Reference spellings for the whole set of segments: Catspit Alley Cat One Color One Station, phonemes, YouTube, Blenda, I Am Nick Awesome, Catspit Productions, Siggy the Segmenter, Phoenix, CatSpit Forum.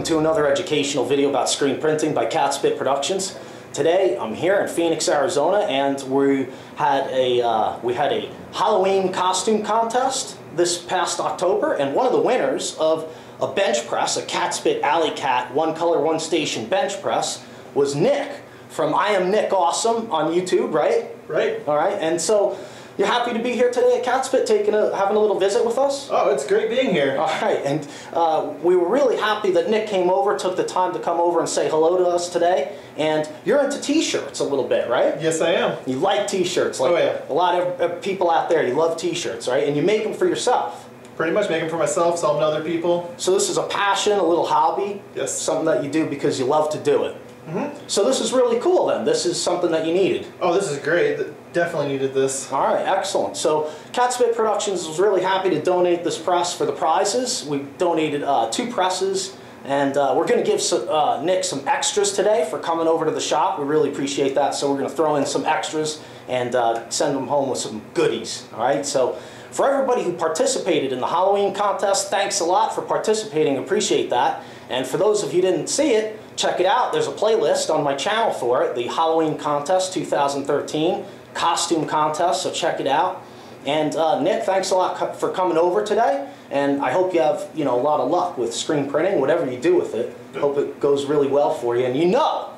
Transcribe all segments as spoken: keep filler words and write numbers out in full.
welcome to another educational video about screen printing by Catspit Productions. Today I'm here in Phoenix, Arizona, and we had a uh, we had a Halloween costume contest this past October, and one of the winners of a bench press, a Catspit Alley Cat One Color One Station bench press, was Nick from I Am Nick Awesome on YouTube, right? Right. All right, and so. You're happy to be here today at Catspit, taking a, having a little visit with us? Oh, it's great being here. All right, and uh, we were really happy that Nick came over, took the time to come over and say hello to us today. And you're into t-shirts a little bit, right? Yes, I am. You like t-shirts, like oh, yeah. a lot of people out there, you love t-shirts, right? And you make them for yourself. Pretty much make them for myself, sell them to other people. So this is a passion, a little hobby. Yes. Something that you do because you love to do it. Mm-hmm. So this is really cool then. This is something that you needed. Oh, this is great. Definitely needed this. All right, excellent. So Catspit Productions was really happy to donate this press for the prizes. We donated uh, two presses, and uh, we're going to give some, uh, Nick some extras today for coming over to the shop. We really appreciate that, so we're going to throw in some extras and uh, send them home with some goodies. All right, so for everybody who participated in the Halloween contest, thanks a lot for participating. Appreciate that. And for those of you who didn't see it, check it out. There's a playlist on my channel for it, the Halloween Contest two thousand thirteen Costume Contest, so check it out. And uh, Nick, thanks a lot co for coming over today, and I hope you have you know a lot of luck with screen printing, whatever you do with it. Hope it goes really well for you, and you know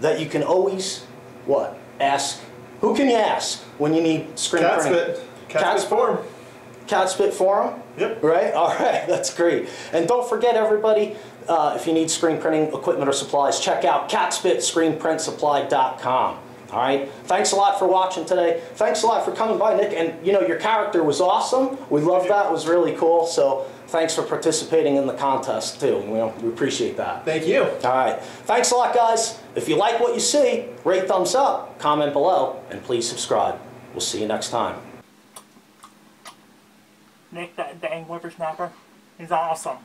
that you can always, what, ask? Who can you ask when you need screen printing? Catspit. Catspit Forum. CatSpit Forum? Yep. Right? All right, that's great. And don't forget, everybody, uh, if you need screen printing equipment or supplies, check out Cat Spit Screen Print Supply dot com. All right? Thanks a lot for watching today. Thanks a lot for coming by, Nick. And, you know, your character was awesome. We loved that. It was really cool. So thanks for participating in the contest, too. You know, we appreciate that. Thank you. All right. Thanks a lot, guys. If you like what you see, rate thumbs up, comment below, and please subscribe. We'll see you next time. Nick, the, the angler snapper, he's awesome.